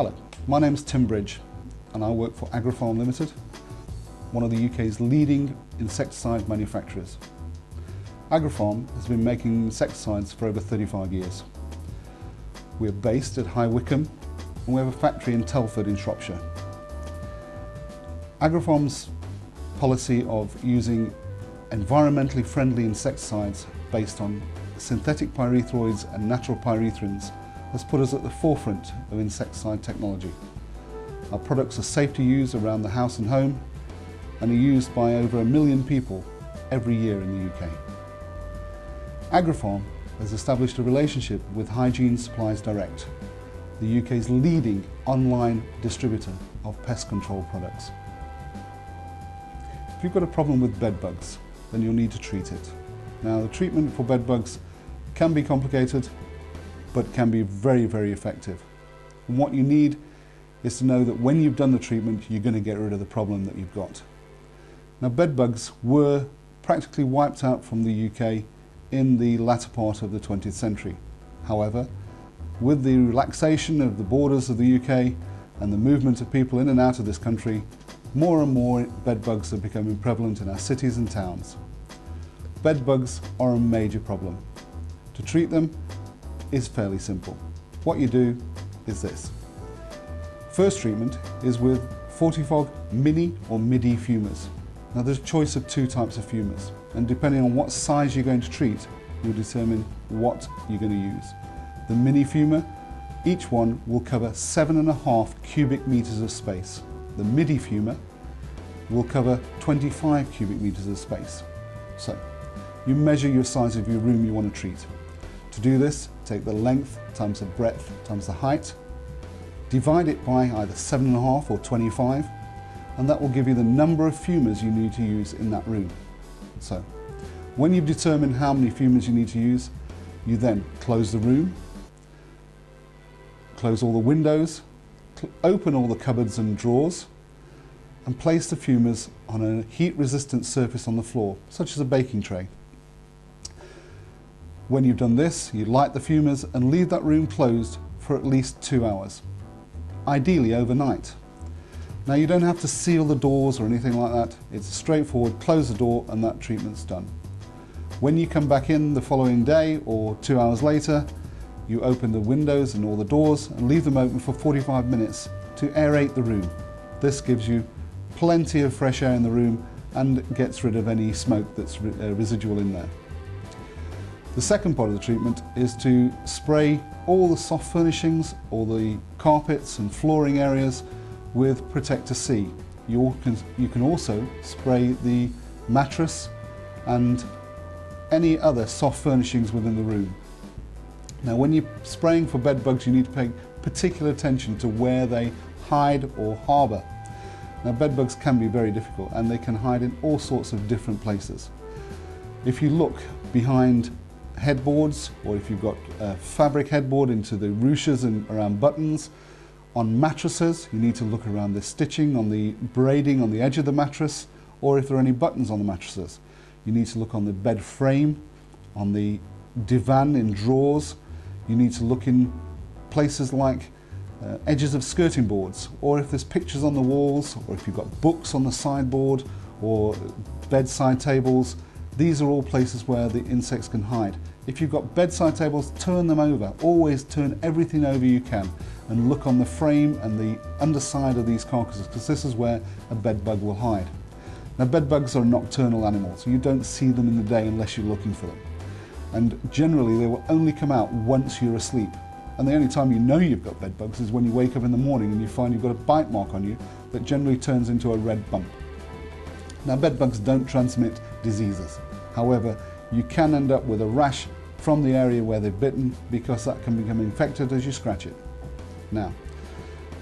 Hello, my name is Tim Bridge and I work for AgriFarm Limited, one of the UK's leading insecticide manufacturers. AgriFarm has been making insecticides for over 35 years. We're based at High Wycombe and we have a factory in Telford in Shropshire. AgriFarm's policy of using environmentally friendly insecticides based on synthetic pyrethroids and natural pyrethrins has put us at the forefront of insecticide technology. Our products are safe to use around the house and home and are used by over 1 million people every year in the UK. AgriFarm has established a relationship with Hygiene Supplies Direct, the UK's leading online distributor of pest control products. If you've got a problem with bed bugs, then you'll need to treat it. Now, the treatment for bed bugs can be complicated, but can be very, very effective. And what you need is to know that when you've done the treatment, you're going to get rid of the problem that you've got. Now, bed bugs were practically wiped out from the UK in the latter part of the 20th century. However, with the relaxation of the borders of the UK and the movement of people in and out of this country, more and more bed bugs are becoming prevalent in our cities and towns. Bed bugs are a major problem. To treat them is fairly simple. What you do is this. First treatment is with FortiFog mini or midi fumers. Now, there's a choice of two types of fumers, and depending on what size you're going to treat, you'll determine what you're going to use. The mini fumer, each one will cover 7.5 cubic meters of space. The midi fumer will cover 25 cubic meters of space. So you measure your size of your room you want to treat. To do this, take the length times the breadth times the height, divide it by either 7.5 or 25, and that will give you the number of fumers you need to use in that room. So, when you've determined how many fumers you need to use, you then close the room, close all the windows, open all the cupboards and drawers, and place the fumers on a heat-resistant surface on the floor, such as a baking tray. When you've done this, you light the fumers and leave that room closed for at least 2 hours, ideally overnight. Now, you don't have to seal the doors or anything like that. It's straightforward, close the door and that treatment's done. When you come back in the following day or 2 hours later, you open the windows and all the doors and leave them open for 45 minutes to aerate the room. This gives you plenty of fresh air in the room and gets rid of any smoke that's residual in there. The second part of the treatment is to spray all the soft furnishings, all the carpets and flooring areas with Protector C. You can also spray the mattress and any other soft furnishings within the room. Now, when you're spraying for bed bugs, you need to pay particular attention to where they hide or harbour. Now, bed bugs can be very difficult and they can hide in all sorts of different places. If you look behind headboards, or if you've got a fabric headboard, into the ruches and around buttons. On mattresses, you need to look around the stitching, on the braiding on the edge of the mattress, or if there are any buttons on the mattresses. You need to look on the bed frame, on the divan in drawers. You need to look in places like edges of skirting boards, or if there's pictures on the walls, or if you've got books on the sideboard, or bedside tables. These are all places where the insects can hide. If you've got bedside tables, turn them over. Always turn everything over you can and look on the frame and the underside of these carcasses, because this is where a bed bug will hide. Now, bed bugs are nocturnal animals. You don't see them in the day unless you're looking for them. And generally, they will only come out once you're asleep. And the only time you know you've got bed bugs is when you wake up in the morning and you find you've got a bite mark on you that generally turns into a red bump. Now, bed bugs don't transmit diseases. However, you can end up with a rash from the area where they've bitten, because that can become infected as you scratch it. Now,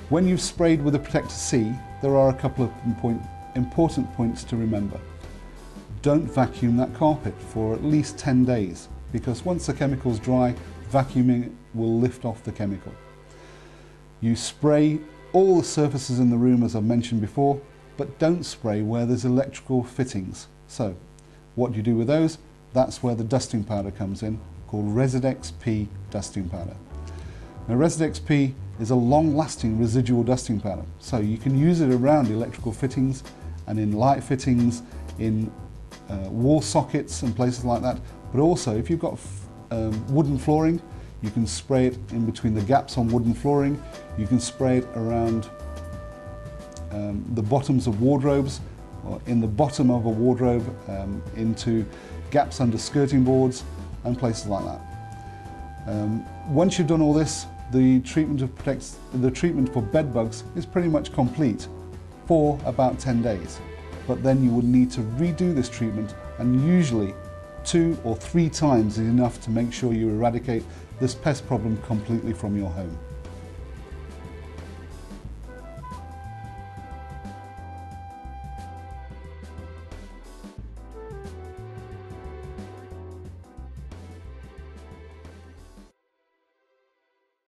when you've sprayed with a Protector C, there are a couple of important points to remember. Don't vacuum that carpet for at least 10 days, because once the chemical's dry, vacuuming will lift off the chemical. You spray all the surfaces in the room, as I've mentioned before, but don't spray where there's electrical fittings. So, what do you do with those? That's where the dusting powder comes in, called Residex P dusting powder. Now, Residex P is a long-lasting residual dusting pattern, so you can use it around electrical fittings and in light fittings, in wall sockets and places like that, but also if you've got wooden flooring, you can spray it in between the gaps on wooden flooring, you can spray it around the bottoms of wardrobes, or in the bottom of a wardrobe, into gaps under skirting boards and places like that. Once you've done all this, the treatment for bed bugs is pretty much complete for about 10 days. But then you would need to redo this treatment, and usually 2 or 3 times is enough to make sure you eradicate this pest problem completely from your home.